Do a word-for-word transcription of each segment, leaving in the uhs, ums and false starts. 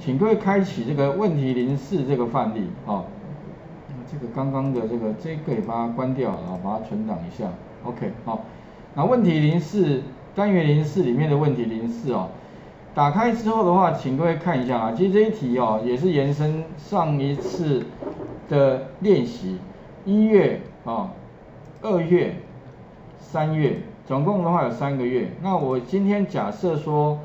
请各位开启这个问题零四这个范例哦。这个刚刚的这个这个也把它关掉啊，把它存档一下。OK， 好、哦。那问题零四单元零四里面的问题零四哦，打开之后的话，请各位看一下啊。其实这一题哦，也是延伸上一次的练习，一月啊、二、哦、月、三月，总共的话有三个月。那我今天假设说。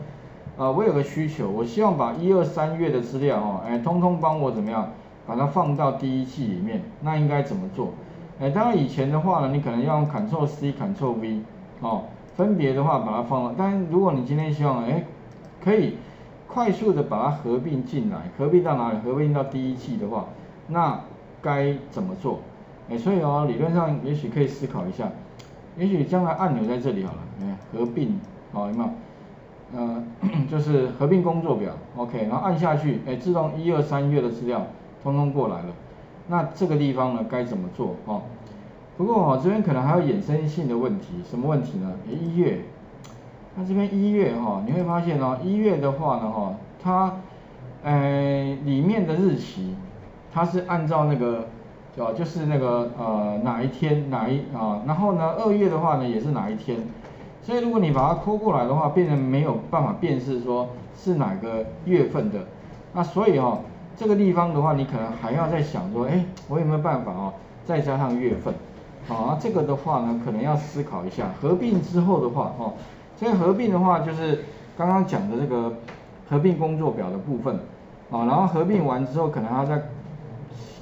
啊、呃，我有个需求，我希望把一二三月的资料哦，哎，通通帮我怎么样，把它放到第一季里面，那应该怎么做？哎，当然以前的话呢，你可能要用 Ctrl C、Ctrl V 哦，分别的话把它放到。但是如果你今天希望哎，可以快速的把它合并进来，合并到哪里？合并到第一季的话，那该怎么做？哎，所以哦，理论上也许可以思考一下，也许将来按钮在这里好了，哎，合并，好，有没有？ 呃，就是合并工作表 ，OK， 然后按下去，哎，自动一二三月的资料通通过来了。那这个地方呢，该怎么做哦？不过哦，这边可能还有衍生性的问题，什么问题呢？一月，那这边一月哈、哦，你会发现哦，一月的话呢哈、哦，它，呃，里面的日期，它是按照那个，哦，就是那个呃哪一天哪一啊、哦，然后呢，二月的话呢也是哪一天。 所以如果你把它抠过来的话，变成没有办法辨识说是哪个月份的，那所以哦，这个地方的话，你可能还要再想说，哎，我有没有办法哦，再加上月份，好、哦，这个的话呢，可能要思考一下。合并之后的话，哦，所以合并的话就是刚刚讲的这个合并工作表的部分，啊、哦，然后合并完之后，可能还要再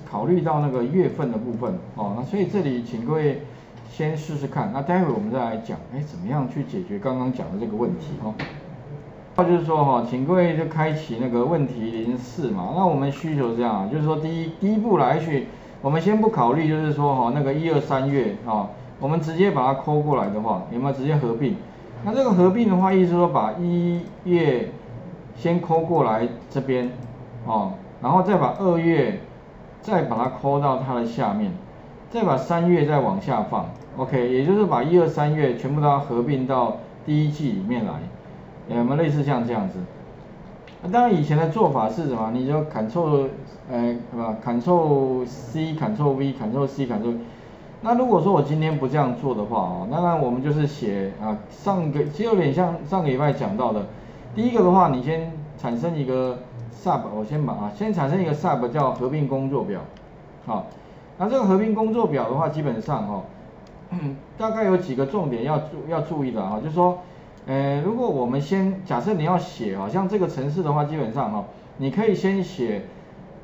考虑到那个月份的部分，哦，那所以这里请各位。 先试试看，那待会我们再来讲，哎，怎么样去解决刚刚讲的这个问题哦？那就是说哈，请各位就开启那个问题零四嘛。那我们需求是这样啊，就是说第一第一步来去，我们先不考虑，就是说哈那个一二三月啊，我们直接把它抠过来的话，有没有直接合并？那这个合并的话，意思说把一月先抠过来这边哦，然后再把二月再把它抠到它的下面，再把三月再往下放。 OK， 也就是把一、二、三月全部都要合并到第一季里面来，有没有类似像这样子？那、啊、当然以前的做法是什么？你就 Ctrl， 呃，什么 Ctrl C、Ctrl V、Ctrl C、Ctrl。那如果说我今天不这样做的话哦，当然我们就是写啊，上个其实有点像上个礼拜讲到的，第一个的话，你先产生一个 sub， 我先把啊，先产生一个 sub 叫合并工作表，好，那这个合并工作表的话，基本上哦。 嗯、大概有几个重点要注要注意的哈、啊，就是说，呃，如果我们先假设你要写哈、啊，像这个程式的话，基本上哈、啊，你可以先写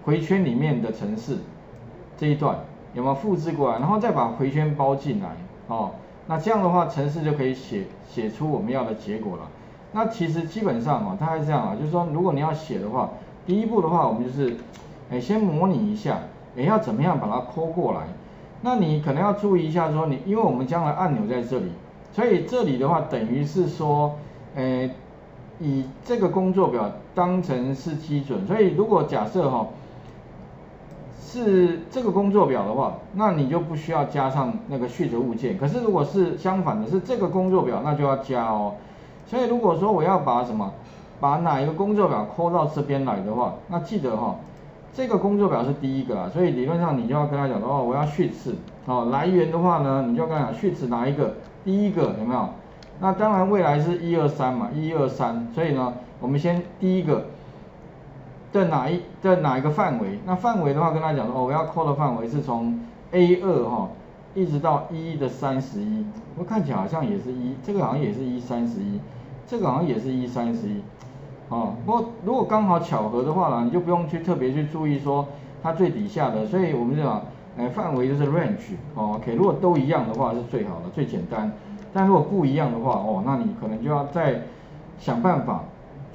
回圈里面的程式这一段有没有复制过来，然后再把回圈包进来哦，那这样的话，程式就可以写写出我们要的结果了。那其实基本上哈、啊，它是这样啊，就是说，如果你要写的话，第一步的话，我们就是，哎，先模拟一下，哎，要怎么样把它抠过来。 那你可能要注意一下，说你，因为我们将来按钮在这里，所以这里的话等于是说，呃，以这个工作表当成是基准，所以如果假设哈、哦、是这个工作表的话，那你就不需要加上那个续责物件。可是如果是相反的，是这个工作表，那就要加哦。所以如果说我要把什么，把哪一个工作表抠到这边来的话，那记得哈、哦。 这个工作表是第一个啦，所以理论上你就要跟他讲说，哦，我要序次，哦，来源的话呢，你就要跟他讲序次哪一个，第一个有没有？那当然未来是一二三嘛，一二三，所以呢，我们先第一个的哪一的哪一个范围？那范围的话跟他讲说，哦，我要扣的范围是从 A 二哈一直到一的三十一，我看起来好像也是一，这个好像也是一三十一，这个好像也是一三十一。 哦，不过如果刚好巧合的话呢，你就不用去特别去注意说它最底下的，所以我们就讲，哎，范围就是 range， 哦 ，OK， 如果都一样的话是最好的，最简单。但如果不一样的话，哦，那你可能就要再想办法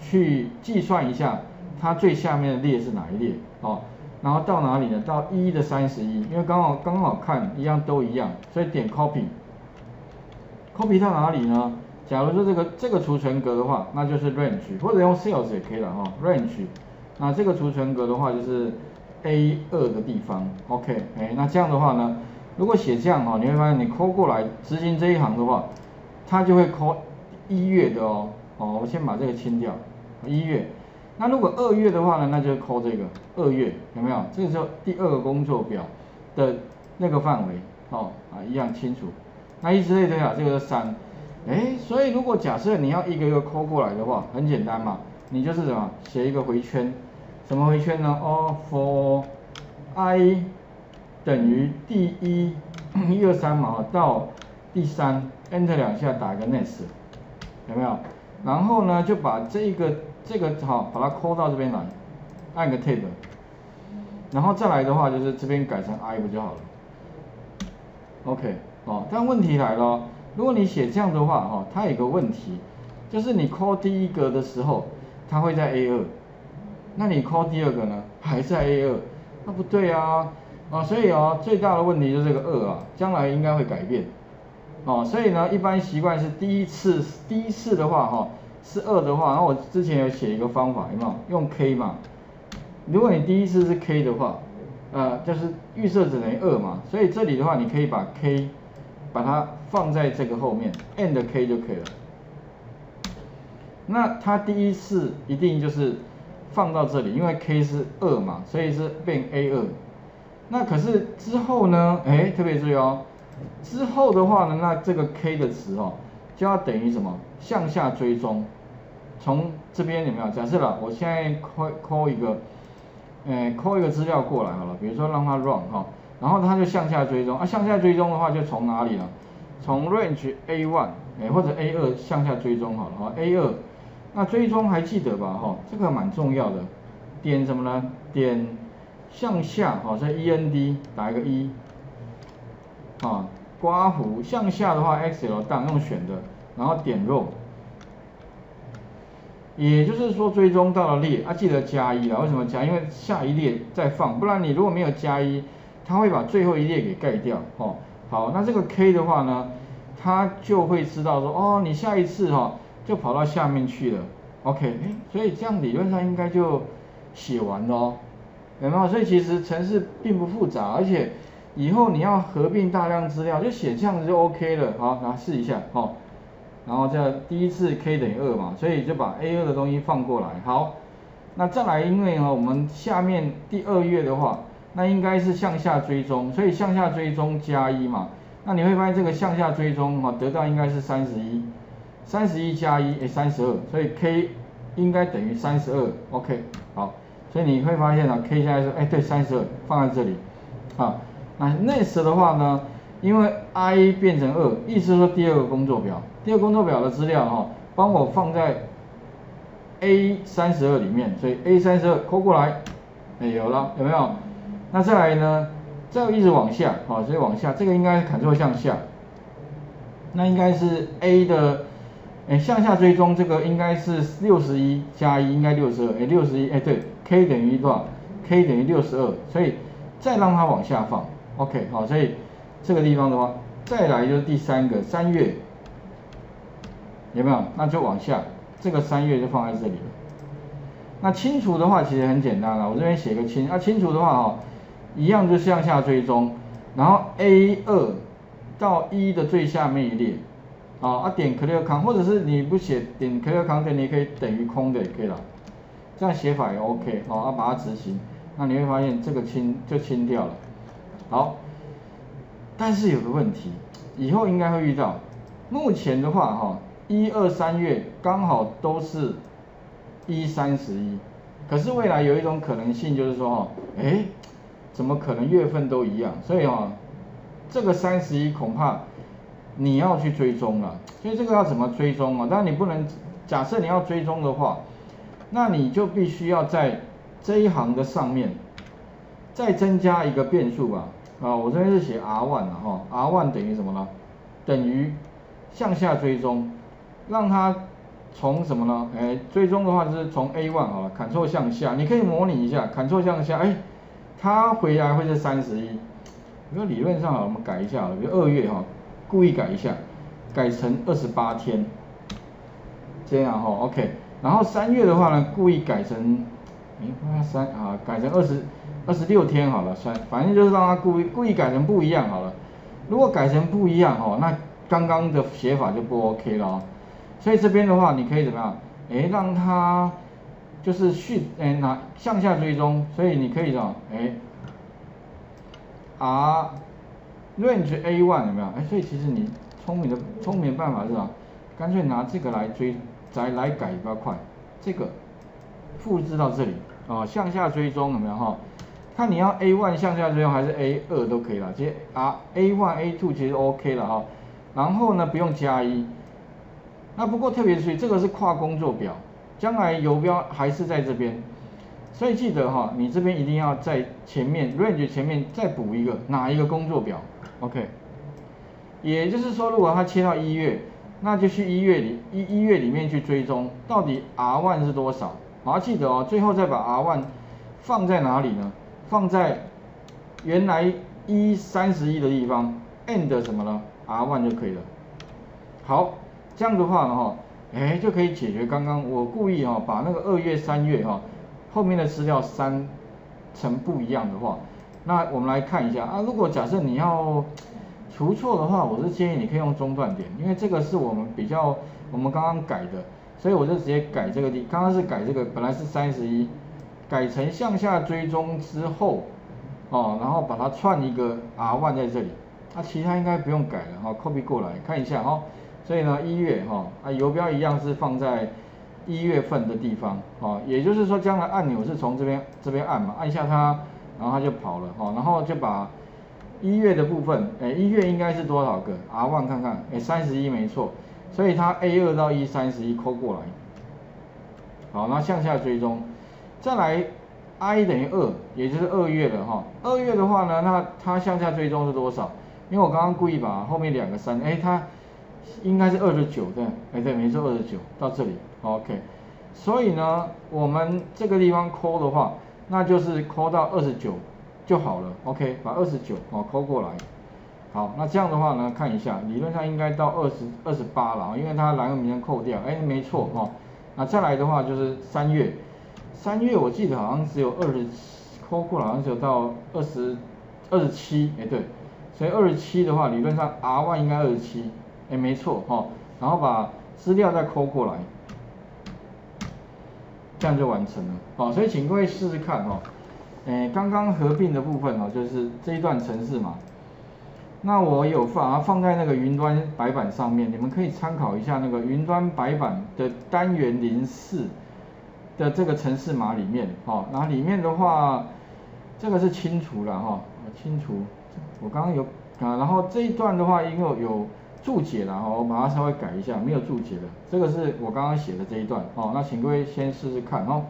去计算一下它最下面的列是哪一列，哦，然后到哪里呢？到一的三十一，因为刚好刚好看一样都一样，所以点 copy，copy 到哪里呢？ 假如说这个这个储存格的话，那就是 range， 或者用 sales 也可以了哈、哦、，range。那这个储存格的话就是 A 二的地方 ，OK， 哎，那这样的话呢，如果写这样哈、哦，你会发现你抠过来执行这一行的话，它就会抠一月的哦，哦，我先把这个清掉，一月，那如果二月的话呢，那就扣这个二月有没有？这个时候第二个工作表的那个范围哦啊一样清楚。那以此类推啊，这个是三。哎，所以如果假设你要一个一个扣过来的话，很简单嘛，你就是什么写一个回圈，什么回圈呢？哦 ，for i 等于第一一二三嘛到第三 ，enter 两下打个 next 有没有？然后呢就把这个。 这个好，把它抠到这边来，按个 Tab， 然后再来的话就是这边改成 I 不就好了 ？OK， 哦，但问题来了，如果你写这样的话，哈、哦，它有一个问题，就是你抠第一格的时候，它会在 A 二， 那你抠第二个呢，还在 A 二， 那不对啊，哦，所以哦，最大的问题就是这个二啊，将来应该会改变，哦，所以呢，一般习惯是第一次，第一次的话，哈、哦。 是二的话，然后我之前有写一个方法，有没有用 K 嘛？如果你第一次是 K 的话，呃，就是预设值等于二嘛，所以这里的话，你可以把 K 把它放在这个后面 ，and K 就可以了。那它第一次一定就是放到这里，因为 K 是二嘛，所以是变 A 二。那可是之后呢？哎，特别注意哦，之后的话呢，那这个 K 的值哦，就要等于什么？向下追踪。 从这边有没有？假设了，我现在抠抠一个，呃，抠一个资料过来好了，比如说让它 run 哈、哦，然后它就向下追踪啊，向下追踪的话就从哪里呢？从 range A 一 哎或者 A 二 向下追踪好了哈、哦、，A 二， 那追踪还记得吧哈、哦？这个蛮重要的，点什么呢？点向下哈，在、哦、E N D 打一个一、e, 啊，刮弧向下的话 X L 档用选的，然后点 row。 也就是说，追踪到了列啊，记得加一啦。为什么加？因为下一列再放，不然你如果没有加一，它会把最后一列给盖掉哦。好，那这个 K 的话呢，它就会知道说，哦，你下一次哈、哦、就跑到下面去了。OK， 哎，所以这样理论上应该就写完了哦，有没有？所以其实程式并不复杂，而且以后你要合并大量资料，就写这样子就 OK 了。好，来试一下哦。 然后这第一次 K 等于二嘛，所以就把 A 二 的东西放过来。好，那再来，因为呢、哦，我们下面第二月的话，那应该是向下追踪，所以向下追踪加一嘛。那你会发现这个向下追踪哈、哦，得到应该是三十一，三十一加一，哎， 三十二，所以 K 应该等于三十二。OK， 好，所以你会发现呢、哦、，K 现在是哎对三十二放在这里，啊，那 next 的话呢？ 因为 i 变成二，意思说第二个工作表，第二个工作表的资料哈、哦，帮我放在 A 三十二 里面，所以 A 三十二 抠过来，哎有了，有没有？那再来呢，再一直往下，好、哦，所以往下，这个应该 Ctrl 向下，那应该是 A 的，哎向下追踪这个应该是六十一加一，应该六十二，哎六十一，哎对 ，K 等于多少 ？K 等于六十二，所以再让它往下放 ，OK， 好、哦，所以。 这个地方的话，再来就是第三个三月，有没有？那就往下，这个三月就放在这里了。那清除的话其实很简单了，我这边写个清，啊清除的话哦，一样就向下追踪，然后 A 二 到一的最下面一列，哦、啊点 Clear Con， 或者是你不写点 Clear Con， 你可以等于空的也可以了，这样写法也 OK， 哦，啊把它执行，那你会发现这个清就清掉了，好。 但是有个问题，以后应该会遇到。目前的话，哈，一二三月刚好都是一三十一，可是未来有一种可能性就是说，哈，哎，怎么可能月份都一样？所以哈，这个三十一恐怕你要去追踪了。所以这个要怎么追踪啊？但你不能假设你要追踪的话，那你就必须要在这一行的上面再增加一个变数吧。 啊，我这边是写 R 一 了哈 ，R 一 等于什么呢？等于向下追踪，让它从什么呢？哎，追踪的话就是从 A 一 好了 ，Ctrl 向下，你可以模拟一下 ，Ctrl 向下，哎，它回来会是三十一。我说理论上我们改一下，比如二月哈，故意改一下，改成二十八天，这样哈 ，OK。然后三月的话呢，故意改成，哎，三啊，改成二十。 二十六天好了，算，反正就是让它故意故意改成不一样好了。如果改成不一样哦，那刚刚的写法就不 OK 了哦。所以这边的话，你可以怎么样？哎，让它就是序哎哪向下追踪，所以你可以找哎 R range A 一 有没有？哎，所以其实你聪明的聪明的办法是啊，干脆拿这个来追来来改比较快，这个复制到这里哦，向下追踪有没有哈？ 看你要 A 一 向下追踪还是 A 二 都可以啦，其实啊 A 一 A 二 其实 OK 了哈。然后呢，不用加一。那不过特别注意，这个是跨工作表，将来游标还是在这边，所以记得哈，你这边一定要在前面 range 前面再补一个哪一个工作表 ，OK。也就是说，如果它切到一月，那就去一月里一一月里面去追踪到底 R 一 是多少。好，记得哦，最后再把 R 一 放在哪里呢？ 放在原来一 三十一的地方 ，and 什么呢 ？R 一 就可以了。好，这样的话呢，哈，哎，就可以解决刚刚我故意哈、哦、把那个二月、三月哈、哦、后面的资料删成不一样的话，那我们来看一下啊。如果假设你要除错的话，我是建议你可以用中断点，因为这个是我们比较我们刚刚改的，所以我就直接改这个地，刚刚是改这个，本来是三十一。 改成向下追踪之后，哦，然后把它串一个 R 一 在这里，那、啊、其他应该不用改了哈、哦、，copy 过来看一下哈、哦。所以呢，一月哈、哦，啊，游标一样是放在一月份的地方，哦，也就是说将来按钮是从这边这边按嘛，按下它，然后它就跑了，哦，然后就把一月的部分，哎，一月应该是多少个 R 一 看看，哎， 三十一没错，所以它 A 二 到 一 三十一 抠过来，好，那向下追踪。 再来 ，i 等于 二， 也就是二月了哈。二月的话呢，那它向下追踪是多少？因为我刚刚故意把后面两个三，哎，它应该是二十九对，哎对，没错， 二十九到这里 ，OK。所以呢，我们这个地方抠的话，那就是抠到二十九就好了 ，OK， 把二十九哦抠过来。好，那这样的话呢，看一下，理论上应该到二十、二十八了，因为它栏位名称扣掉，哎，没错哦。那再来的话就是三月。 三月我记得好像只有二十七，抠过了好像只有到二十、二十七，哎对，所以二十七的话理论上 R 一 应该二十七，哎没错哦，然后把资料再抠过来，这样就完成了哦，所以请各位试试看哦，哎刚刚合并的部分哦，就是这一段程式嘛，那我有放啊放在那个云端白板上面，你们可以参考一下那个云端白板的单元零四。 的这个程式码里面，哦，然后里面的话，这个是清除了哈，清除，我刚刚有啊，然后这一段的话，因为有注解了哈，我把它稍微改一下，没有注解的，这个是我刚刚写的这一段哦，那请各位先试试看哦。